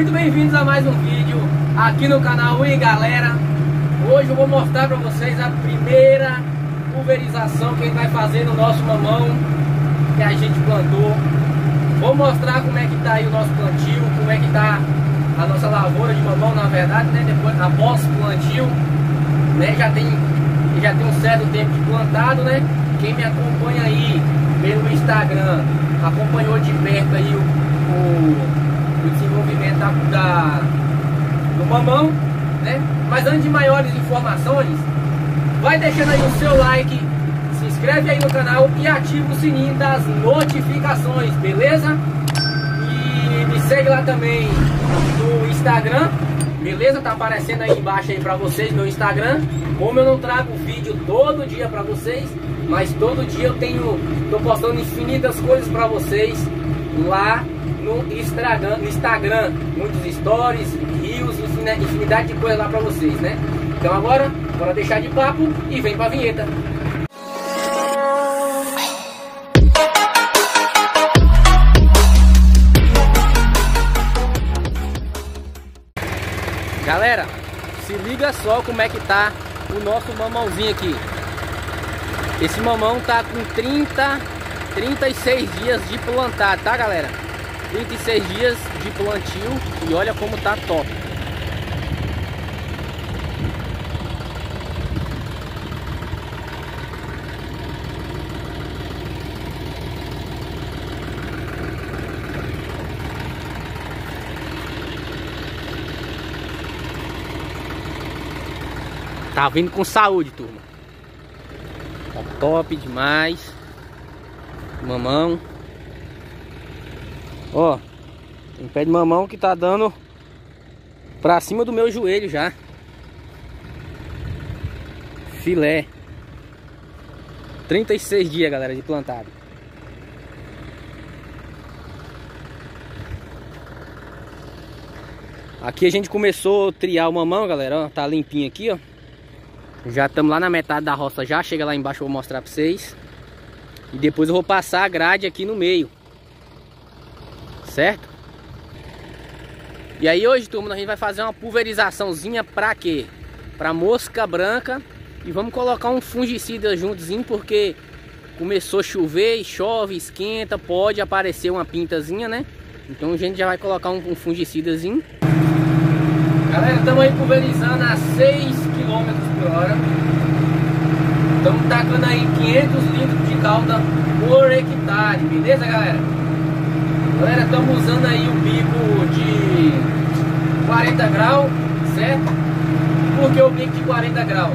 Muito bem-vindos a mais um vídeo aqui no canal. E galera, hoje eu vou mostrar para vocês a primeira pulverização que a gente vai fazer no nosso mamão que a gente plantou. Vou mostrar como é que tá aí o nosso plantio, como é que tá a nossa lavoura de mamão, na verdade, né? Depois, após plantio, né? Já tem um certo tempo de plantado, né? Quem me acompanha aí pelo Instagram acompanhou de perto aí o desenvolvimento do mamão, né? Mas antes de maiores informações, vai deixando aí o seu like, se inscreve aí no canal e ativa o sininho das notificações, beleza? E me segue lá também no Instagram, beleza? Tá aparecendo aí embaixo aí pra vocês meu Instagram. Como eu não trago vídeo todo dia pra vocês, mas todo dia eu tô postando infinitas coisas pra vocês lá no Instagram, muitos stories, reels, infinidade de coisa lá pra vocês, né? Então agora, bora deixar de papo e vem pra vinheta. Galera, se liga só como é que tá o nosso mamãozinho aqui. Esse mamão tá com 36 dias de plantar, tá galera? 36 dias de plantio e olha como tá top. Tá vindo com saúde, turma. Tá top demais. Mamão. Ó, tem pé de mamão que tá dando pra cima do meu joelho já. Filé. 36 dias, galera, de plantado. Aqui a gente começou a triar o mamão, galera. Ó, tá limpinho aqui, ó. Já estamos lá na metade da roça já. Chega lá embaixo, eu vou mostrar pra vocês. E depois eu vou passar a grade aqui no meio, certo? E aí hoje, turma, a gente vai fazer uma pulverizaçãozinha pra quê? Pra mosca branca. E vamos colocar um fungicida juntozinho, porque começou a chover, chove, esquenta, pode aparecer uma pintazinha, né? Então a gente já vai colocar um fungicidazinho. Galera, estamos aí pulverizando a 6 km/h. Estamos tacando aí 500 litros de calda por hectare, beleza galera? Galera, estamos usando aí o bico de 40 graus, certo? Por que o bico de 40 graus?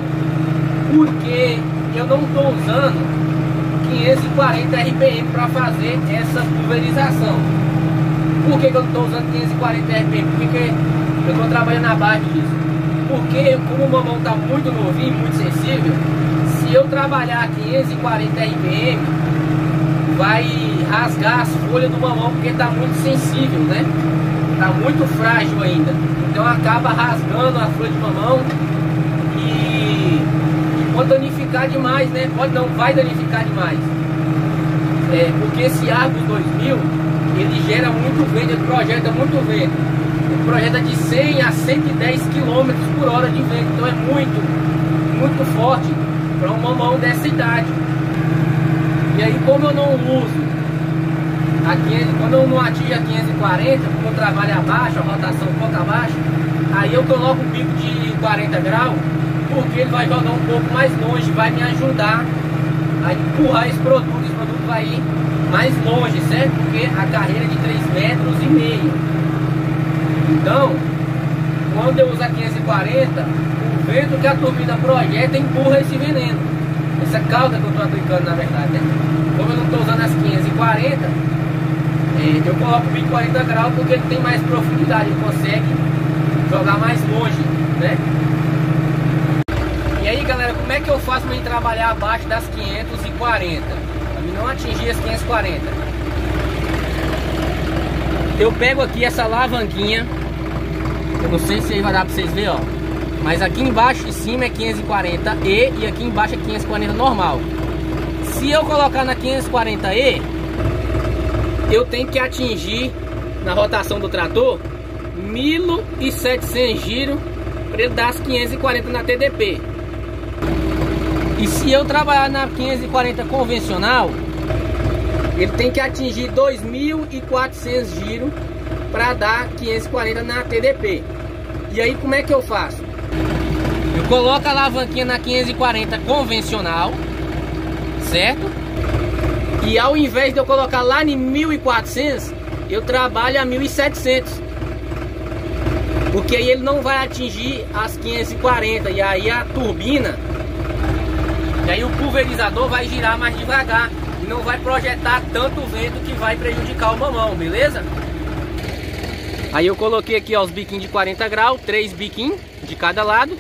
Porque eu não estou usando 540 RPM para fazer essa pulverização. Por que eu não estou usando 540 RPM? Porque eu estou trabalhando abaixo disso. Porque como o mamão está muito novinho, muito sensível, se eu trabalhar 540 RPM, vai rasgar as folhas do mamão, porque está muito sensível, né? Está muito frágil ainda. Então acaba rasgando a folha de mamão e pode danificar demais, né? Pode não, vai danificar demais. É, porque esse Arbus 2000, ele gera muito vento, ele projeta muito vento. Projeta de 100 a 110 km por hora de vento, então é muito forte para um mamão dessa idade. E aí, como eu não uso a 500, quando eu não atingo a 540, como eu trabalho abaixo, a rotação ponta abaixo, aí eu coloco o bico de 40 graus, porque ele vai jogar um pouco mais longe, vai me ajudar a empurrar esse produto vai ir mais longe, certo? Porque a carreira é de 3,5 metros. Então, quando eu uso a 540, o vento que a turbina projeta empurra esse veneno. Essa calda que eu estou aplicando, na verdade, né? Como eu não estou usando as 540, eu coloco o bico 40 graus porque ele tem mais profundidade, ele consegue jogar mais longe, né? E aí, galera, como é que eu faço para trabalhar abaixo das 540? Para mim não atingir as 540. Eu pego aqui essa alavanquinha, eu não sei se vai dar pra vocês verem, ó. Mas aqui embaixo, em cima é 540E e aqui embaixo é 540 normal. Se eu colocar na 540E, eu tenho que atingir, na rotação do trator, 1.700 giros para ele dar as 540 na TDP. E se eu trabalhar na 540 convencional, ele tem que atingir 2.400 giros para dar 540 na TDP. E aí como é que eu faço? Eu coloco a alavanquinha na 540 convencional, certo? E ao invés de eu colocar lá em 1.400, eu trabalho a 1.700, porque aí ele não vai atingir as 540. E aí a turbina, e aí o pulverizador vai girar mais devagar e não vai projetar tanto vento que vai prejudicar o mamão, beleza? Aí eu coloquei aqui, ó, os biquinhos de 40 graus, 3 biquinhos de cada lado,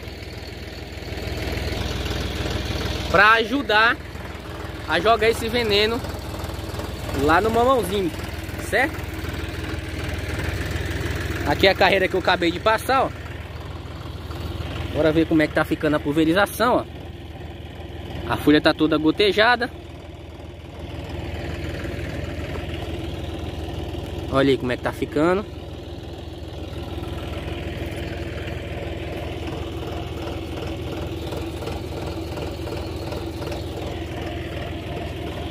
para ajudar a jogar esse veneno lá no mamãozinho, certo? Aqui é a carreira que eu acabei de passar, ó. Bora ver como é que tá ficando a pulverização, ó. A folha tá toda gotejada. Olha aí como é que tá ficando.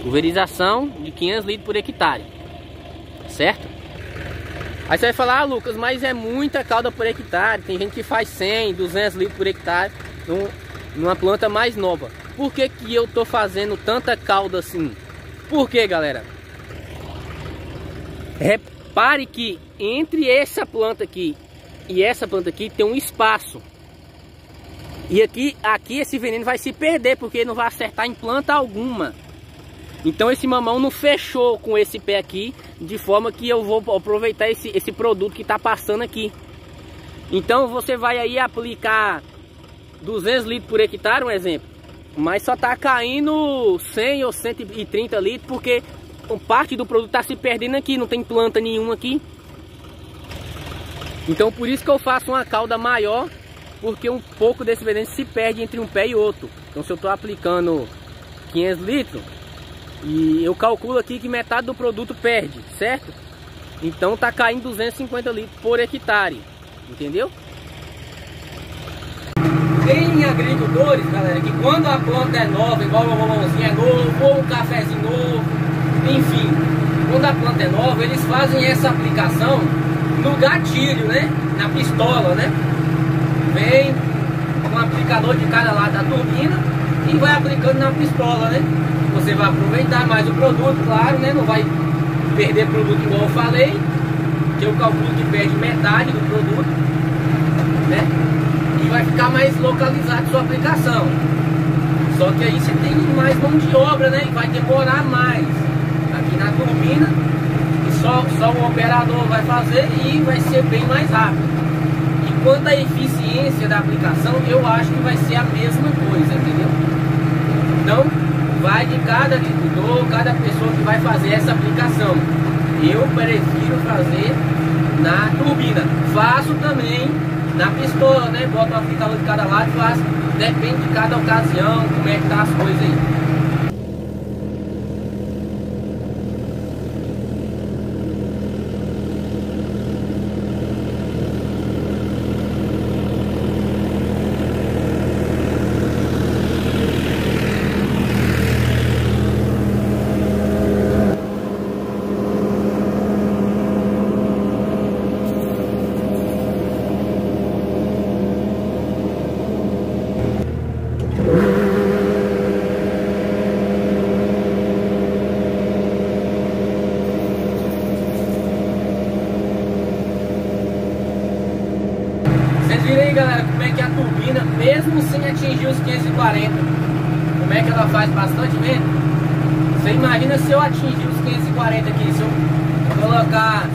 Pulverização de 500 litros por hectare, certo? Aí você vai falar, ah, Lucas, mas é muita calda por hectare. Tem gente que faz 100, 200 litros por hectare numa planta mais nova. Por que que eu tô fazendo tanta calda assim? Por que, galera? Repare que entre essa planta aqui e essa planta aqui tem um espaço. E aqui esse veneno vai se perder, porque ele não vai acertar em planta alguma. Então esse mamão não fechou com esse pé aqui, de forma que eu vou aproveitar esse produto que está passando aqui. Então você vai aí aplicar 200 litros por hectare, um exemplo, mas só está caindo 100 ou 130 litros, porque parte do produto está se perdendo aqui, não tem planta nenhuma aqui. Então por isso que eu faço uma calda maior, porque um pouco desse veneno se perde entre um pé e outro. Então se eu estou aplicando 500 litros, e eu calculo aqui que metade do produto perde, certo? Então tá caindo 250 litros por hectare, entendeu? Tem agricultores, galera, que quando a planta é nova, igual uma mamãozinha é novo, ou um cafezinho novo, enfim, quando a planta é nova, eles fazem essa aplicação no gatilho, né? Na pistola, né? Vem um aplicador de cada lado da turbina e vai aplicando na pistola, né? Você vai aproveitar mais o produto, claro, né? Não vai perder produto igual eu falei, que eu calculo que perde metade do produto, né? E vai ficar mais localizado sua aplicação. Só que aí você tem mais mão de obra, né? E vai demorar mais aqui na turbina, e só um operador vai fazer e vai ser bem mais rápido. E quanto à eficiência da aplicação, eu acho que vai ser a mesma coisa, entendeu? Então vai de cada agricultor, cada pessoa que vai fazer essa aplicação. Eu prefiro fazer na turbina. Faço também na pistola, né? Boto um aplicador de cada lado e faço. Depende de cada ocasião, como é que tá as coisas aí. Mesmo sem atingir os 540, como é que ela faz bastante vento? Você imagina se eu atingir os 540 aqui, se eu colocar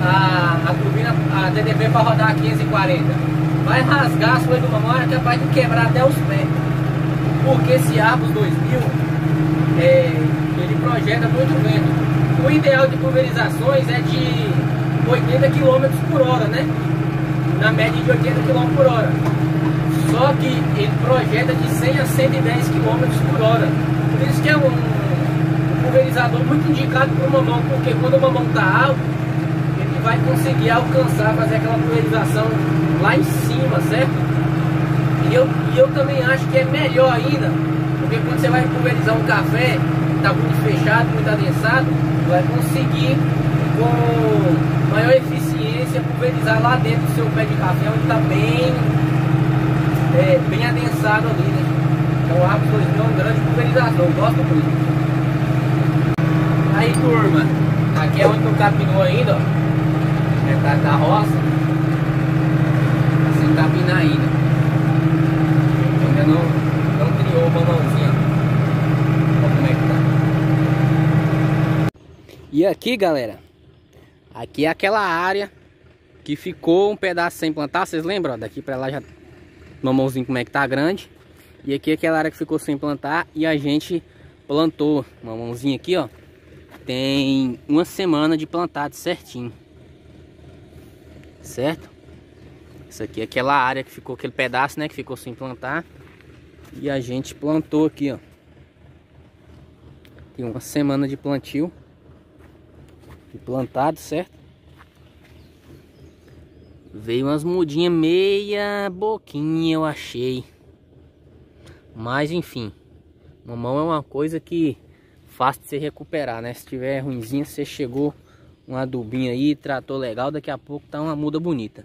a turbina, a TDP para rodar a 540, vai rasgar a folha do mamão, é capaz de quebrar até os pés, porque esse Arbus 2000 ele projeta muito vento. O ideal de pulverizações é de 80 km por hora, né? Na média de 80 km por hora. Só que ele projeta de 100 a 110 km por hora. Por isso que é um pulverizador muito indicado para o mamão, porque quando o mamão está alto, ele vai conseguir alcançar, fazer aquela pulverização lá em cima, certo? E eu também acho que é melhor ainda, porque quando você vai pulverizar um café, tá muito fechado, muito adensado, vai conseguir com maior eficiência pulverizar lá dentro do seu pé de café, onde está bem, bem adensado ali, né? Então o Arbus 2000 é um grande pulverizador, eu gosto muito. Aí, turma, aqui é onde não capinou ainda, ó, metade da roça, sem capinar ainda, ainda não criou o balãozinho, ó, como é que tá. E aqui, galera, aqui é aquela área que ficou um pedaço sem plantar, vocês lembram, ó, daqui pra lá já, mamãozinho como é que tá grande, e aqui é aquela área que ficou sem plantar e a gente plantou, mamãozinho aqui, ó. Tem uma semana de plantado certinho, certo? Isso aqui é aquela área que ficou, aquele pedaço, né, que ficou sem plantar. E a gente plantou aqui, ó. Tem uma semana de plantio, de plantado, certo? Veio umas mudinhas meia boquinha, eu achei. Mas, enfim, mamão é uma coisa que... fácil de você recuperar, né? Se tiver ruimzinha, você chegou um adubinho aí, tratou legal, daqui a pouco tá uma muda bonita.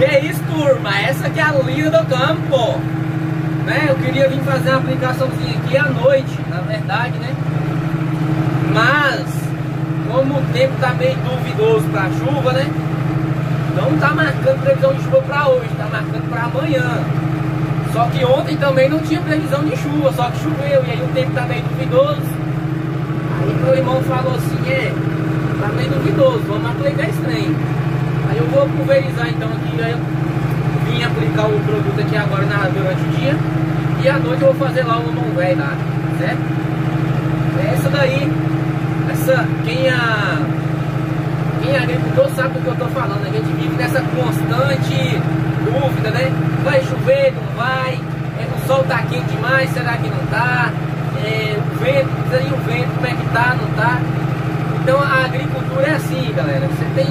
E é isso, turma, essa aqui é a linda do campo. Né? Eu queria vir fazer uma aplicaçãozinha aqui à noite, na verdade, né? Mas como o tempo tá meio duvidoso pra chuva, né? Não tá marcando previsão de chuva pra hoje, tá marcando pra amanhã. Só que ontem também não tinha previsão de chuva, só que choveu. E aí o tempo tá meio duvidoso. Aí meu irmão falou assim, tá meio duvidoso, vamos aplicar esse trem. Aí eu vou pulverizar então aqui, aí vim aplicar o produto aqui agora durante o dia e à noite eu vou fazer lá o mamão velho lá, certo? Essa daí, quem é agricultor sabe do que eu tô falando, a gente vive nessa constante dúvida, né? Vai chover, não vai, o sol tá quente demais, será que não tá? O vento, como é que tá, não tá? Então a agricultura é assim, galera, você tem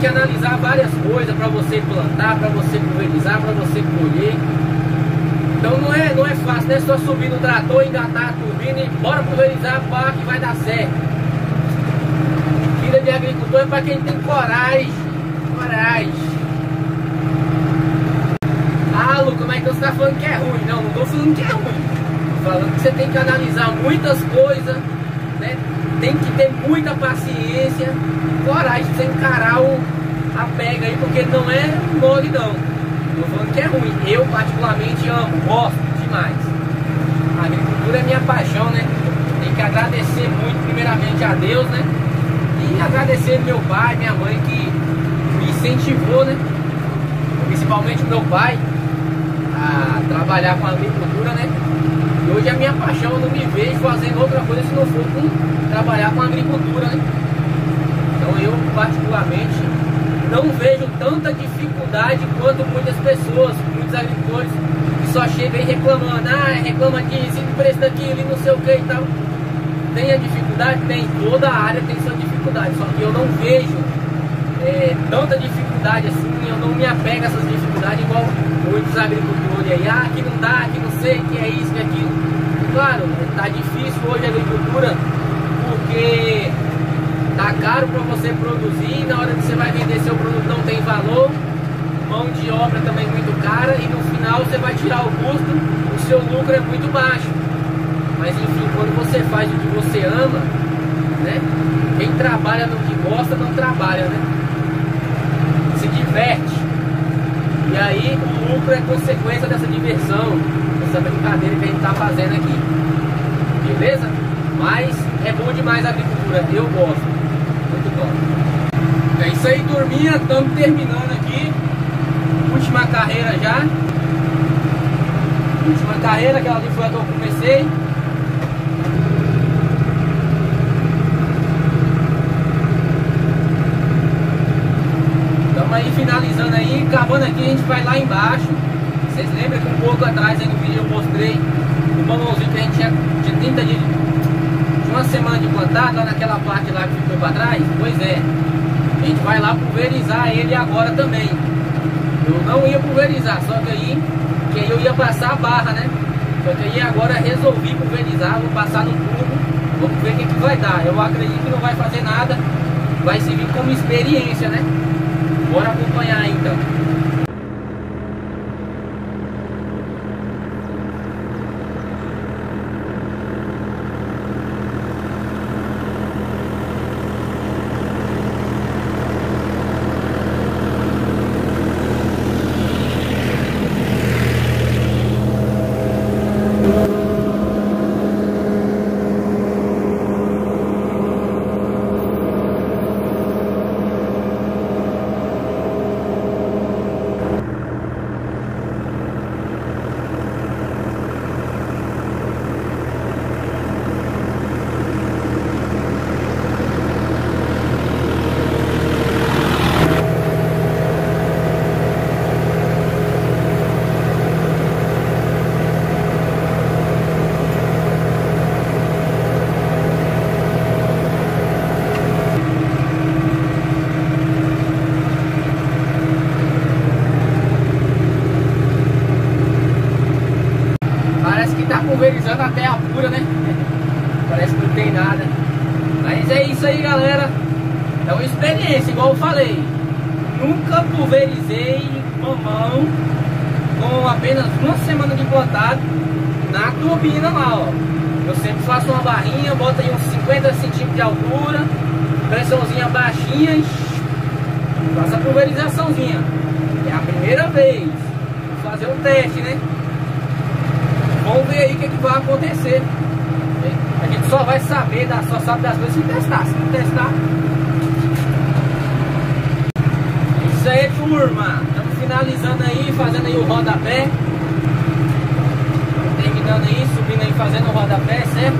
que analisar várias coisas para você plantar, para você pulverizar, para você colher. Então não é fácil, não é só subir no trator, engatar a turbina e bora pulverizar, pá, que vai dar certo. Vida de agricultor é para quem tem coragem, Ah, Lucas, mas então você tá falando que é ruim. Não, não tô falando que é ruim. Tô falando que você tem que analisar muitas coisas, né? Tem que ter muita paciência, coragem de encarar a pega aí, porque não é mole não. Tô falando que é ruim. Eu particularmente amo, gosto demais. A agricultura é minha paixão, né? Tem que agradecer muito primeiramente a Deus, né? E agradecer meu pai, minha mãe que me incentivou, né? Principalmente meu pai a trabalhar com a agricultura, né? E hoje é a minha paixão, eu não me vejo fazendo outra coisa se não for com trabalhar com a agricultura, né? Então eu particularmente não vejo tanta dificuldade quanto muitas pessoas, muitos agricultores que só chegam aí reclamando, reclama disso, preço daquilo e não sei o que e tal. Tem a dificuldade? Tem, toda a área tem sua dificuldade, só que eu não vejo tanta dificuldade assim, eu não me apego a essas dificuldades igual muitos agricultores aí, que não dá, que não sei, que é isso, que é aquilo. Claro, tá difícil hoje a agricultura porque tá caro para você produzir, na hora que você vai vender seu produto não tem valor, mão de obra também muito cara e no final você vai tirar o custo, o seu lucro é muito baixo. Mas enfim, quando você faz o que você ama, né? Quem trabalha no que gosta não trabalha, né? Se diverte. E aí o lucro é consequência dessa diversão, dessa brincadeira que a gente tá fazendo aqui. Beleza? Mas é bom demais a agricultura, eu gosto. Muito bom. É isso aí, turminha. Estamos terminando aqui. Última carreira já. Última carreira, aquela ali foi a que eu comecei. Estamos aí finalizando aí, acabando aqui a gente vai lá embaixo. Vocês lembram que um pouco atrás aí no vídeo eu mostrei o mamãozinho que a gente tinha de 30 dias, de uma semana de plantado, lá naquela parte lá que ficou para trás. Pois é, a gente vai lá pulverizar ele agora também. Eu não ia pulverizar, só que aí eu ia passar a barra, né? Só que aí agora resolvi pulverizar, vou passar no tubo, vamos ver o que vai dar. Eu acredito que não vai fazer nada, vai servir como experiência, né? Bora acompanhar então. Pulverizando a terra pura, né? Parece que não tem nada. Mas é isso aí, galera. É uma experiência, igual eu falei. Nunca pulverizei mamão com apenas uma semana de plantado na turbina lá, ó. Eu sempre faço uma barrinha, boto aí uns 50 centímetros de altura, pressãozinha baixinha e faço a pulverizaçãozinha. É a primeira vez. Vou fazer um teste, né? Vamos ver aí o que, que vai acontecer. A gente só vai saber, só sabe das coisas se testar. Se não testar. Isso aí, turma. Estamos finalizando aí, fazendo aí o rodapé. Terminando aí, subindo aí, fazendo o rodapé, certo?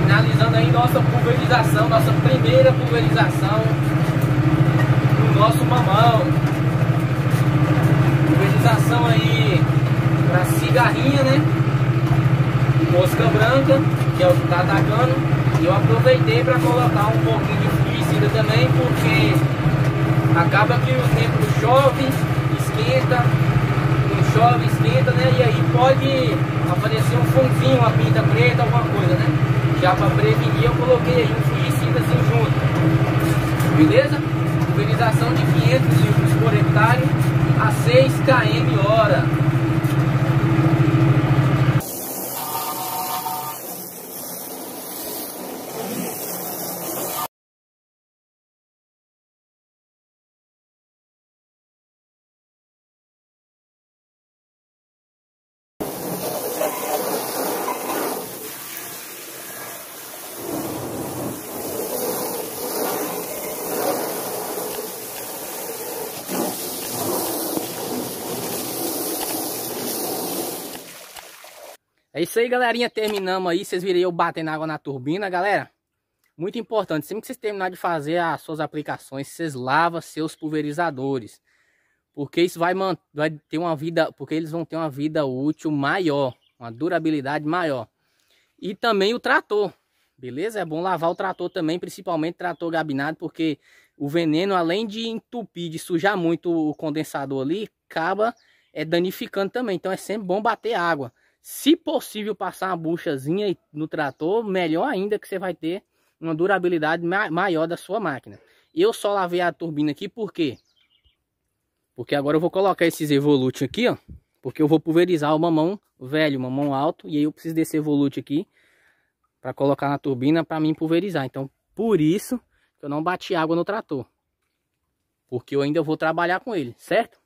Finalizando aí nossa pulverização, nossa primeira pulverização do nosso mamão. Pulverização aí pra cigarrinha, né? Mosca branca, que é o que tá atacando. E eu aproveitei para colocar um pouquinho de fungicida também, porque acaba que o tempo chove, esquenta, não chove, esquenta, né? E aí pode aparecer um funguinho, uma pinta preta, alguma coisa, né? Já para prevenir eu coloquei aí um fungicida assim junto. Beleza? Pulverização de 500 litros por hectare a 6 km hora. É isso aí, galerinha, terminamos aí, vocês viram eu batendo água na turbina, galera. Muito importante, sempre que vocês terminarem de fazer as suas aplicações, vocês lavam seus pulverizadores. Porque isso vai ter uma vida, porque eles vão ter uma vida útil maior, uma durabilidade maior. E também o trator, beleza? É bom lavar o trator também, principalmente o trator gabinado, porque o veneno, além de entupir, de sujar muito o condensador ali, acaba danificando também, então é sempre bom bater água. Se possível passar uma buchazinha no trator, melhor ainda, que você vai ter uma durabilidade maior da sua máquina. Eu só lavei a turbina aqui, por quê? Porque agora eu vou colocar esses evolute aqui, ó. Porque eu vou pulverizar o mamão velho, o mamão alto. E aí eu preciso desse evolute aqui para colocar na turbina para mim pulverizar. Então, por isso que eu não bati água no trator. Porque eu ainda vou trabalhar com ele, certo?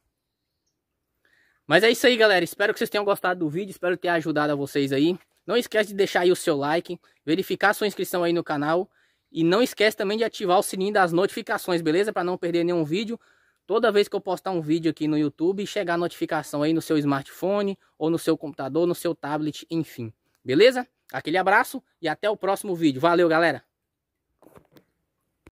Mas é isso aí, galera, espero que vocês tenham gostado do vídeo, espero ter ajudado a vocês aí. Não esquece de deixar aí o seu like, verificar a sua inscrição aí no canal. E não esquece também de ativar o sininho das notificações, beleza? Para não perder nenhum vídeo. Toda vez que eu postar um vídeo aqui no YouTube, chegar a notificação aí no seu smartphone, ou no seu computador, no seu tablet, enfim. Beleza? Aquele abraço e até o próximo vídeo. Valeu, galera!